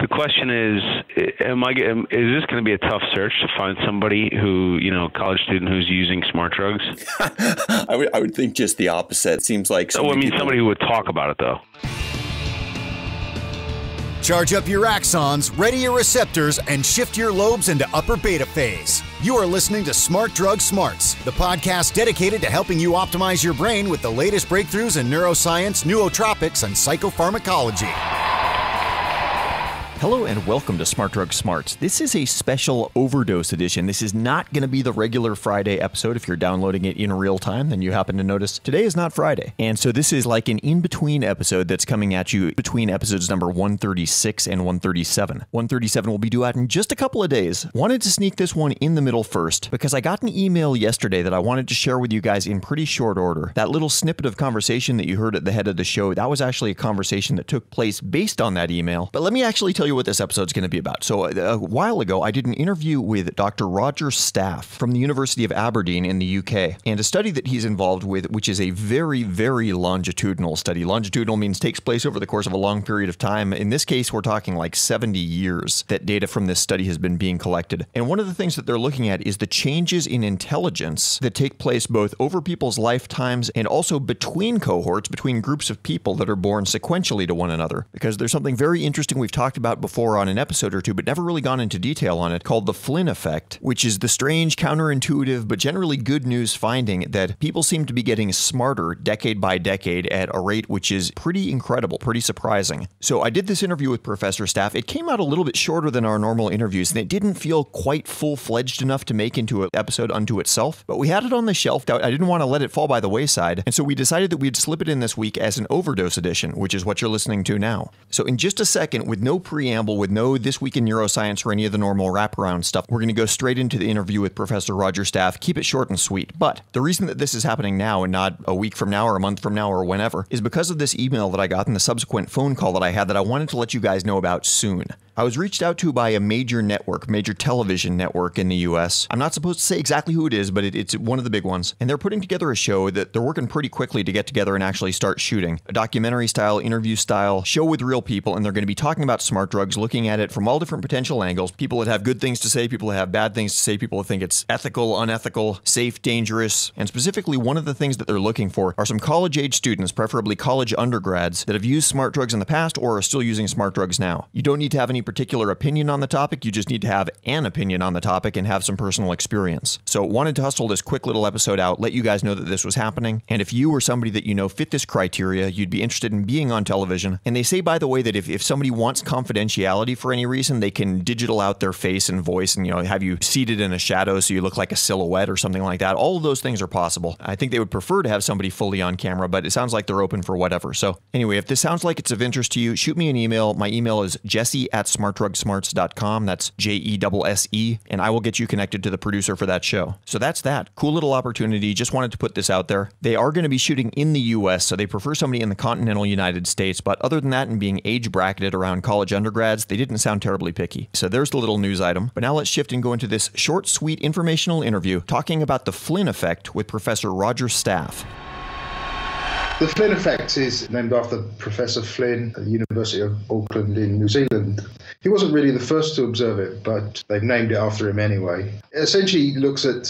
The question is, is this going to be a tough search to find somebody who, you know, a college student who's using smart drugs? I would think just the opposite. It seems like somebody who would talk about it, though. Charge up your axons, ready your receptors, and shift your lobes into upper beta phase. You are listening to Smart Drug Smarts, the podcast dedicated to helping you optimize your brain with the latest breakthroughs in neuroscience, nootropics, and psychopharmacology. Hello and welcome to Smart Drug Smarts. This is a special overdose edition. This is not going to be the regular Friday episode. If you're downloading it in real time, then you happen to notice today is not Friday. And so this is like an in-between episode that's coming at you between episodes number 136 and 137. 137 will be due out in just a couple of days. Wanted to sneak this one in the middle first because I got an email yesterday that I wanted to share with you guys in pretty short order. That little snippet of conversation that you heard at the head of the show, that was actually a conversation that took place based on that email. But let me actually tell you what this episode's going to be about. So a while ago, I did an interview with Dr. Roger Staff from the University of Aberdeen in the UK, and a study that he's involved with, which is a very, very longitudinal study. Longitudinal means takes place over the course of a long period of time. In this case, we're talking like 70 years that data from this study has been being collected. And one of the things that they're looking at is the changes in intelligence that take place both over people's lifetimes and also between cohorts, between groups of people that are born sequentially to one another. Because there's something very interesting we've talked about before on an episode or two, but never really gone into detail on it, called the Flynn Effect, which is the strange, counterintuitive, but generally good news finding that people seem to be getting smarter decade by decade at a rate which is pretty incredible, pretty surprising. So I did this interview with Professor Staff. It came out a little bit shorter than our normal interviews, and it didn't feel quite full-fledged enough to make into an episode unto itself, but we had it on the shelf. I didn't want to let it fall by the wayside, and so we decided that we'd slip it in this week as an overdose edition, which is what you're listening to now. So in just a second, with no preamble, with no This Week in Neuroscience or any of the normal wraparound stuff, we're going to go straight into the interview with Professor Roger Staff. Keep it short and sweet. But the reason that this is happening now and not a week from now or a month from now or whenever is because of this email that I got and the subsequent phone call that I had that I wanted to let you guys know about soon. I was reached out to by a major network, major television network in the US. I'm not supposed to say exactly who it is, but it's one of the big ones. And they're putting together a show that they're working pretty quickly to get together and actually start shooting. A documentary style, interview style, show with real people, and they're going to be talking about smart drugs, looking at it from all different potential angles. People that have good things to say, people that have bad things to say, people that think it's ethical, unethical, safe, dangerous. And specifically, one of the things that they're looking for are some college-age students, preferably college undergrads, that have used smart drugs in the past or are still using smart drugs now. You don't need to have any particular opinion on the topic. You just need to have an opinion on the topic and have some personal experience. So wanted to hustle this quick little episode out, let you guys know that this was happening. And if you or somebody that you know fit this criteria, you'd be interested in being on television. And they say, by the way, that if somebody wants confidentiality for any reason, they can digital out their face and voice and, you know, have you seated in a shadow so you look like a silhouette or something like that. All of those things are possible. I think they would prefer to have somebody fully on camera, but it sounds like they're open for whatever. So anyway, if this sounds like it's of interest to you, shoot me an email. My email is jesse@smartdrugsmarts.com. That's JESSE, and I will get you connected to the producer for that show. So that's that. Cool little opportunity. Just wanted to put this out there. They are going to be shooting in the US, so they prefer somebody in the continental United States, but other than that and being age bracketed around college undergrads, they didn't sound terribly picky. So there's the little news item. But now let's shift and go into this short, sweet, informational interview talking about the Flynn Effect with Professor Roger Staff. The Flynn Effect is named after Professor Flynn at the University of Auckland in New Zealand. He wasn't really the first to observe it, but they've named it after him anyway. It essentially looks at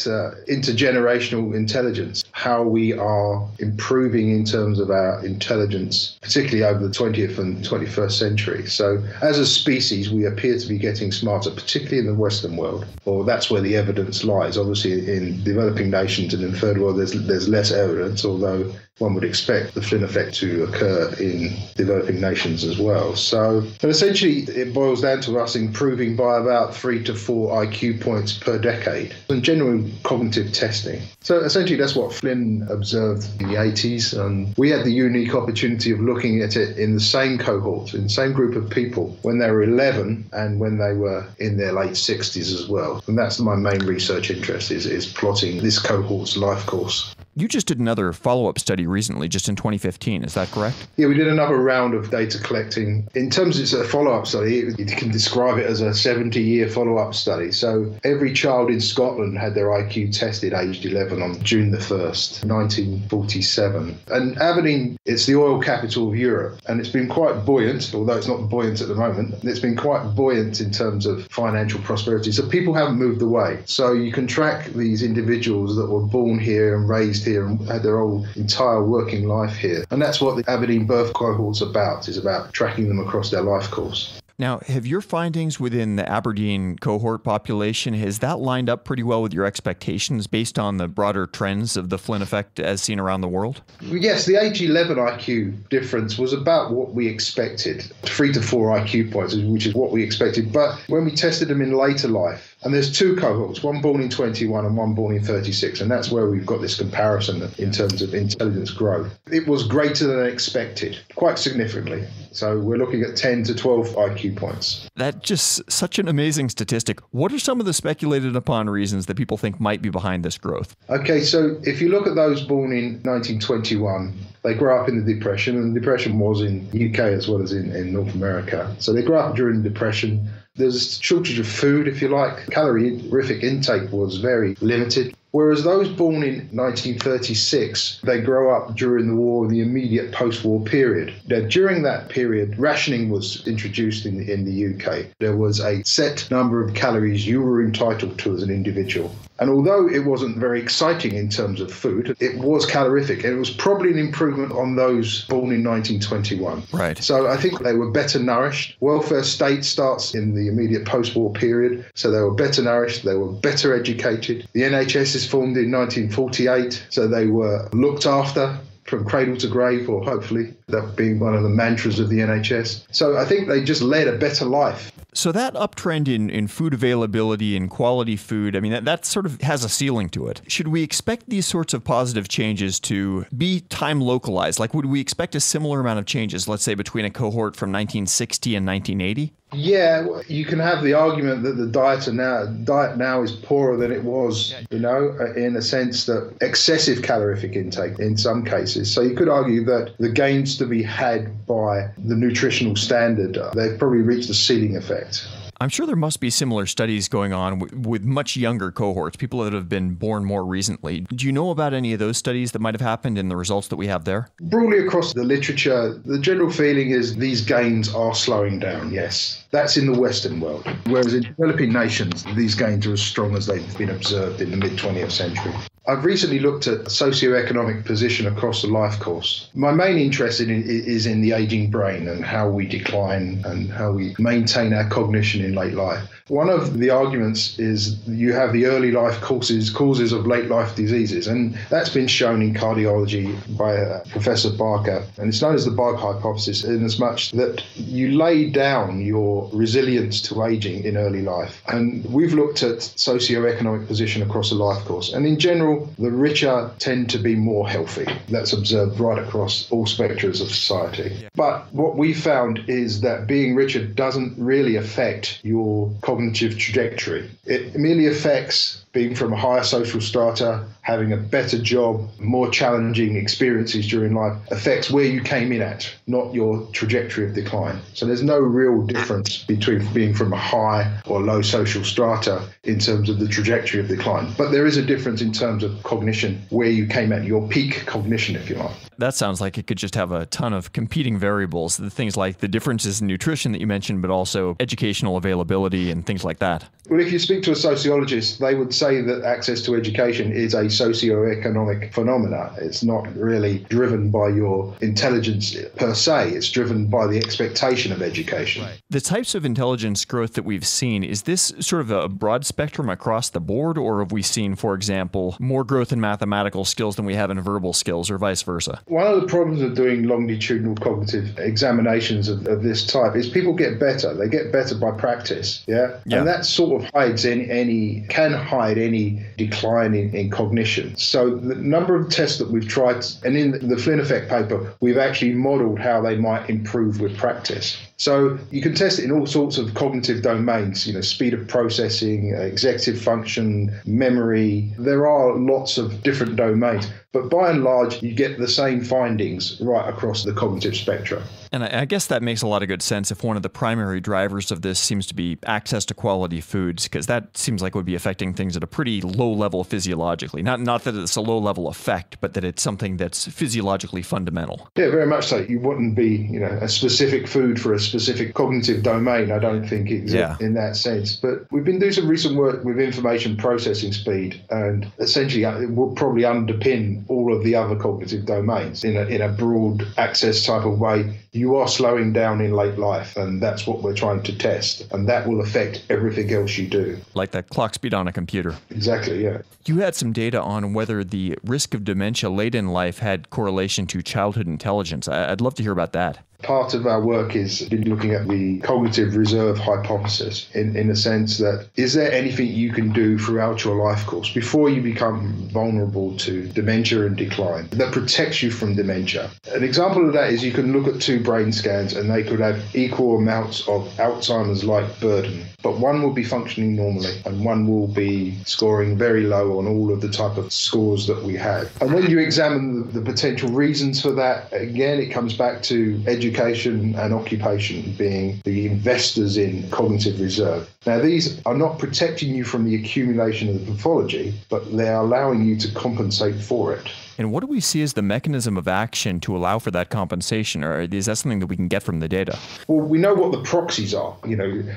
intergenerational intelligence, how we are improving in terms of our intelligence, particularly over the 20th and 21st century. So as a species, we appear to be getting smarter, particularly in the Western world, or that's where the evidence lies. Obviously, in developing nations and in the third world, there's less evidence, although one would expect the Flynn Effect to occur in developing nations as well. So essentially, it boils down to us improving by about 3 to 4 IQ points per decade, and generally cognitive testing. So essentially, that's what Flynn observed in the 80s. And we had the unique opportunity of looking at it in the same cohort, in the same group of people, when they were 11 and when they were in their late 60s as well. And that's my main research interest, is plotting this cohort's life course. You just did another follow-up study recently, just in 2015. Is that correct? Yeah, we did another round of data collecting. In terms of it's a follow-up study, you can describe it as a 70-year follow-up study. So every child in Scotland had their IQ tested aged 11 on June the 1st, 1947. And Aberdeen, it's the oil capital of Europe, and it's been quite buoyant, although it's not buoyant at the moment. It's been quite buoyant in terms of financial prosperity. So people haven't moved away. So you can track these individuals that were born here and raised here and had their whole entire working life here. And that's what the Aberdeen birth cohort's about, is about tracking them across their life course. Now, have your findings within the Aberdeen cohort population, has that lined up pretty well with your expectations based on the broader trends of the Flynn effect as seen around the world? Yes, the age 11 IQ difference was about what we expected, 3 to 4 IQ points, which is what we expected. But when we tested them in later life, and there's two cohorts, one born in 21 and one born in 36, and that's where we've got this comparison in terms of intelligence growth. It was greater than expected, quite significantly. So we're looking at 10 to 12 IQ points. That's just such an amazing statistic. What are some of the speculated upon reasons that people think might be behind this growth? Okay, so if you look at those born in 1921, they grew up in the Depression, and the Depression was in the UK as well as in North America. So they grew up during the Depression. There's a shortage of food, if you like. Calorific intake was very limited. Whereas those born in 1936, they grow up during the war, the immediate post-war period. Now, during that period, rationing was introduced in the UK. There was a set number of calories you were entitled to as an individual. And although it wasn't very exciting in terms of food, it was calorific. It was probably an improvement on those born in 1921. Right. So I think they were better nourished. Welfare state starts in the immediate post-war period. So they were better nourished. They were better educated. The NHS is formed in 1948. So they were looked after from cradle to grave, or hopefully that being one of the mantras of the NHS. So I think they just led a better life. So that uptrend in food availability and quality food, I mean, that sort of has a ceiling to it. Should we expect these sorts of positive changes to be time localized? Like, would we expect a similar amount of changes, let's say, between a cohort from 1960 and 1980? Yeah, you can have the argument that the diet now is poorer than it was, you know, in a sense that excessive calorific intake in some cases. So you could argue that the gains to be had by the nutritional standard, they've probably reached the ceiling effect. I'm sure there must be similar studies going on with much younger cohorts, people that have been born more recently. Do you know about any of those studies that might have happened and the results that we have there? Broadly across the literature, the general feeling is these gains are slowing down, yes. That's in the Western world, whereas in developing nations, these gains are as strong as they've been observed in the mid-20th century. I've recently looked at socioeconomic position across the life course. My main interest is in the aging brain and how we decline and how we maintain our cognition in late life. One of the arguments is you have the early life causes of late life diseases, and that's been shown in cardiology by Professor Barker, and it's known as the Barker hypothesis, in as much that you lay down your resilience to aging in early life. And we've looked at socioeconomic position across the life course, and in general, the richer tend to be more healthy. That's observed right across all spectras of society. Yeah. But what we found is that being richer doesn't really affect your cognitive trajectory. It merely affects being from a higher social strata, having a better job, more challenging experiences during life, affects where you came in at, not your trajectory of decline. So there's no real difference between being from a high or low social strata in terms of the trajectory of decline. But there is a difference in terms of cognition, where you came at, your peak cognition, if you like. That sounds like it could just have a ton of competing variables, the things like the differences in nutrition that you mentioned, but also educational availability and things like that. Well, if you speak to a sociologist, they would say that access to education is a socioeconomic phenomena. It's not really driven by your intelligence per se. It's driven by the expectation of education. Right. The types of intelligence growth that we've seen, is this sort of a broad spectrum across the board, or have we seen, for example, more growth in mathematical skills than we have in verbal skills, or vice versa? One of the problems of doing longitudinal cognitive examinations of this type is people get better. They get better by practice. Yeah. And that sort of hides any decline in cognition. So the number of tests that we've tried, and in the Flynn Effect paper, we've actually modeled how they might improve with practice. So you can test it in all sorts of cognitive domains, you know, speed of processing, executive function, memory. There are lots of different domains. But by and large, you get the same findings right across the cognitive spectrum. And I guess that makes a lot of good sense if one of the primary drivers of this seems to be access to quality foods, because that seems like it would be affecting things at a pretty low level physiologically. Not that it's a low level effect, but that it's something that's physiologically fundamental. Yeah, very much so. You wouldn't be, a specific food for a specific cognitive domain, I don't think, in that sense. But we've been doing some recent work with information processing speed, and essentially it will probably underpin all of the other cognitive domains in a broad access type of way. You are slowing down in late life, and that's what we're trying to test. And that will affect everything else you do. Like that clock speed on a computer. Exactly, yeah. You had some data on whether the risk of dementia late in life had correlation to childhood intelligence. I'd love to hear about that. Part of our work has been looking at the cognitive reserve hypothesis in a sense that, is there anything you can do throughout your life course before you become vulnerable to dementia and decline that protects you from dementia? An example of that is you can look at two brain scans and they could have equal amounts of Alzheimer's-like burden, but one will be functioning normally and one will be scoring very low on all of the type of scores that we have. And when you examine the potential reasons for that, again, it comes back to education and occupation being the investors in cognitive reserve. Now, these are not protecting you from the accumulation of the pathology, but they are allowing you to compensate for it. And what do we see as the mechanism of action to allow for that compensation? Or is that something that we can get from the data? Well, we know what the proxies are.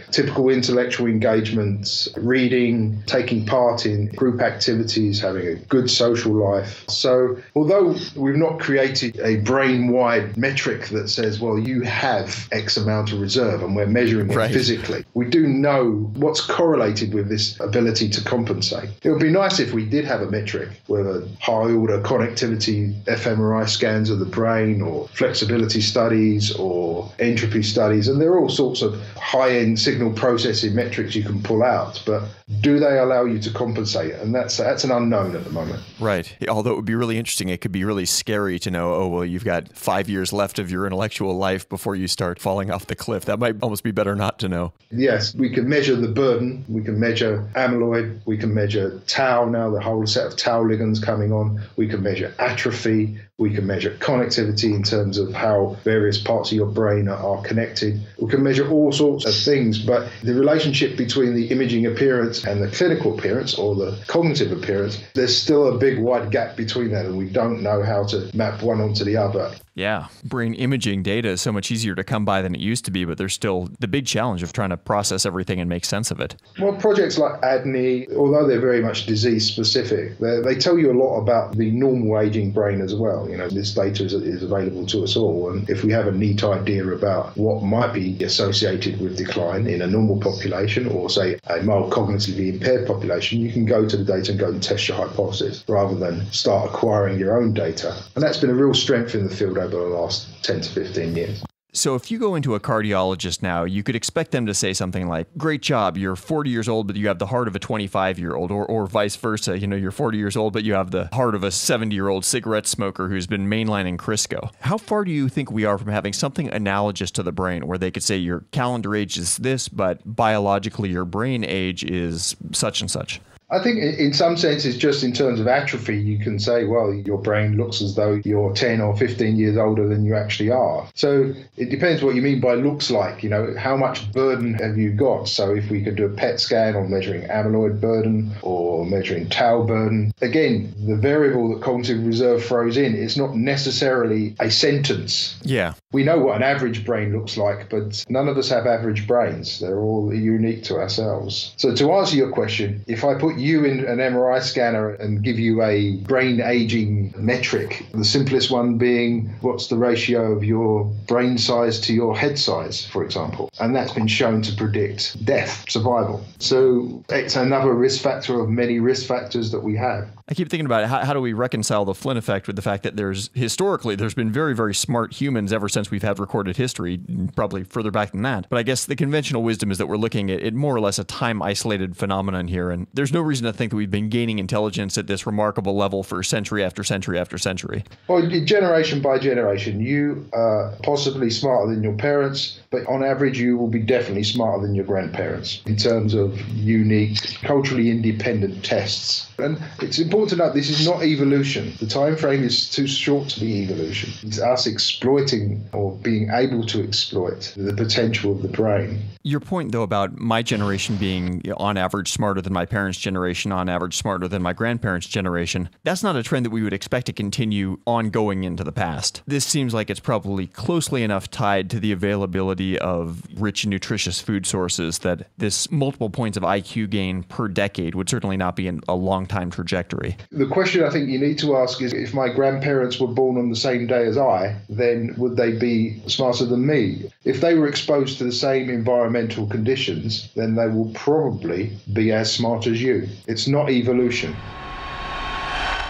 Typical intellectual engagements, reading, taking part in group activities, having a good social life. So although we've not created a brain-wide metric that says, well, you have X amount of reserve and we're measuring it physically, we do know what's correlated with this ability to compensate. It would be nice if we did have a metric, whether high-order connectivity fMRI scans of the brain or flexibility studies or entropy studies, and there are all sorts of high-end signal processing metrics you can pull out, but do they allow you to compensate? And that's an unknown at the moment. Right. Although it would be really interesting, it could be really scary to know, oh, well, you've got 5 years left of your intellectual life before you start falling off the cliff. That might almost be better not to know. Yes, we can measure the burden, we can measure amyloid, we can measure tau now, the whole set of tau ligands coming on, we can measure atrophy, we can measure connectivity in terms of how various parts of your brain are connected. We can measure all sorts of things, but the relationship between the imaging appearance and the clinical appearance or the cognitive appearance, there's still a big wide gap between that, and we don't know how to map one onto the other. Yeah, brain imaging data is so much easier to come by than it used to be, but there's still the big challenge of trying to process everything and make sense of it. Well, projects like ADNI, although they're very much disease-specific, they tell you a lot about the normal aging brain as well. This data is available to us all, and if we have a neat idea about what might be associated with decline in a normal population or, say, a mild cognitively impaired population, you can go to the data and go and test your hypothesis rather than start acquiring your own data. And that's been a real strength in the field over the last 10 to 15 years. So if you go into a cardiologist now, you could expect them to say something like, great job, you're 40 years old, but you have the heart of a 25-year-old, or vice versa. You're 40 years old, but you have the heart of a 70-year-old cigarette smoker who's been mainlining Crisco. How far do you think we are from having something analogous to the brain where they could say your calendar age is this, but biologically your brain age is such and such? I think in some senses, just in terms of atrophy, you can say, well, your brain looks as though you're 10 or 15 years older than you actually are. So it depends what you mean by looks like, how much burden have you got? So if we could do a PET scan on measuring amyloid burden or measuring tau burden, again, the variable that cognitive reserve throws in is not necessarily a sentence. Yeah. We know what an average brain looks like, but none of us have average brains. They're all unique to ourselves. So to answer your question, if I put you in an MRI scanner and give you a brain aging metric, the simplest one being what's the ratio of your brain size to your head size, for example. And that's been shown to predict death, survival. So it's another risk factor of many risk factors that we have. I keep thinking about how do we reconcile the Flynn effect with the fact that there's been very, very smart humans ever since since we've had recorded history, probably further back than that. But I guess the conventional wisdom is that we're looking at more or less a time-isolated phenomenon here, and there's no reason to think that we've been gaining intelligence at this remarkable level for century after century after century. Well, generation by generation, you are possibly smarter than your parents, but on average, you will be definitely smarter than your grandparents in terms of unique, culturally independent tests. And it's important to note this is not evolution. The time frame is too short to be evolution. It's us exploiting or being able to exploit the potential of the brain. Your point, though, about my generation being, on average, smarter than my parents' generation, on average, smarter than my grandparents' generation, that's not a trend that we would expect to continue ongoing into the past. This seems like it's probably closely enough tied to the availability of rich and nutritious food sources that this multiple points of IQ gain per decade would certainly not be a long-time trajectory. The question I think you need to ask is, if my grandparents were born on the same day as I, then would they be smarter than me? If they were exposed to the same environmental conditions, then they will probably be as smart as you. It's not evolution.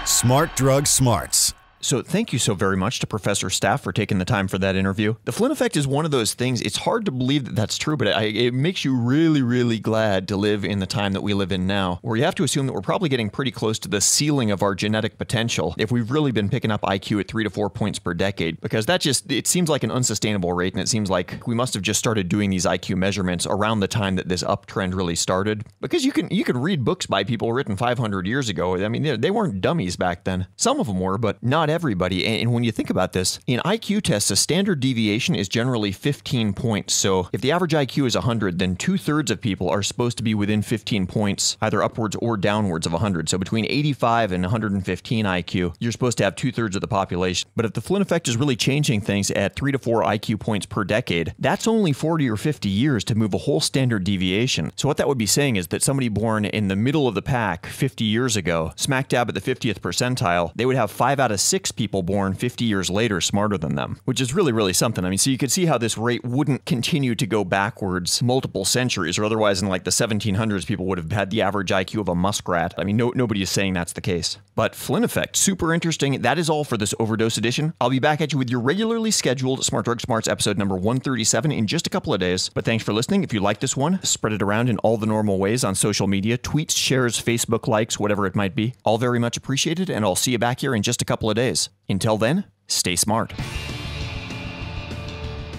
Smart Drug Smarts. So thank you so very much to Professor Staff for taking the time for that interview. The Flynn Effect is one of those things, it's hard to believe that that's true, but it makes you really, really glad to live in the time that we live in now, where you have to assume that we're probably getting pretty close to the ceiling of our genetic potential if we've really been picking up IQ at 3 to 4 points per decade, because that just, it seems like an unsustainable rate, and it seems like we must have just started doing these IQ measurements around the time that this uptrend really started, because you could read books by people written 500 years ago. I mean, they weren't dummies back then. Some of them were, but not everybody. And when you think about this, in IQ tests, a standard deviation is generally 15 points. So if the average IQ is 100, then 2/3 of people are supposed to be within 15 points, either upwards or downwards of 100. So between 85 and 115 IQ, you're supposed to have 2/3 of the population. But if the Flynn Effect is really changing things at 3 to 4 IQ points per decade, that's only 40 or 50 years to move a whole standard deviation. So what that would be saying is that somebody born in the middle of the pack 50 years ago, smack dab at the 50th percentile, they would have 5 out of 6 people born 50 years later smarter than them, which is really, really something. I mean, so you could see how this rate wouldn't continue to go backwards multiple centuries, or otherwise in like the 1700s, people would have had the average IQ of a muskrat. I mean, nobody is saying that's the case. But Flynn Effect, super interesting. That is all for this Overdose edition. I'll be back at you with your regularly scheduled Smart Drug Smarts episode number 137 in just a couple of days. But thanks for listening. If you like this one, spread it around in all the normal ways on social media, tweets, shares, Facebook likes, whatever it might be. All very much appreciated, and I'll see you back here in just a couple of days. Until then, stay smart.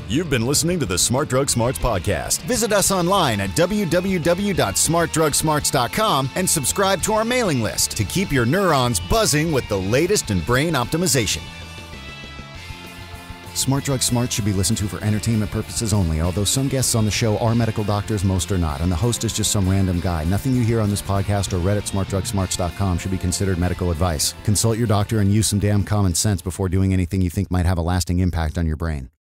You've been listening to the Smart Drug Smarts podcast. Visit us online at www.smartdrugsmarts.com and subscribe to our mailing list to keep your neurons buzzing with the latest in brain optimization. Smart Drug Smarts should be listened to for entertainment purposes only, although some guests on the show are medical doctors, most are not, and the host is just some random guy. Nothing you hear on this podcast or read at smartdrugsmarts.com should be considered medical advice. Consult your doctor and use some damn common sense before doing anything you think might have a lasting impact on your brain.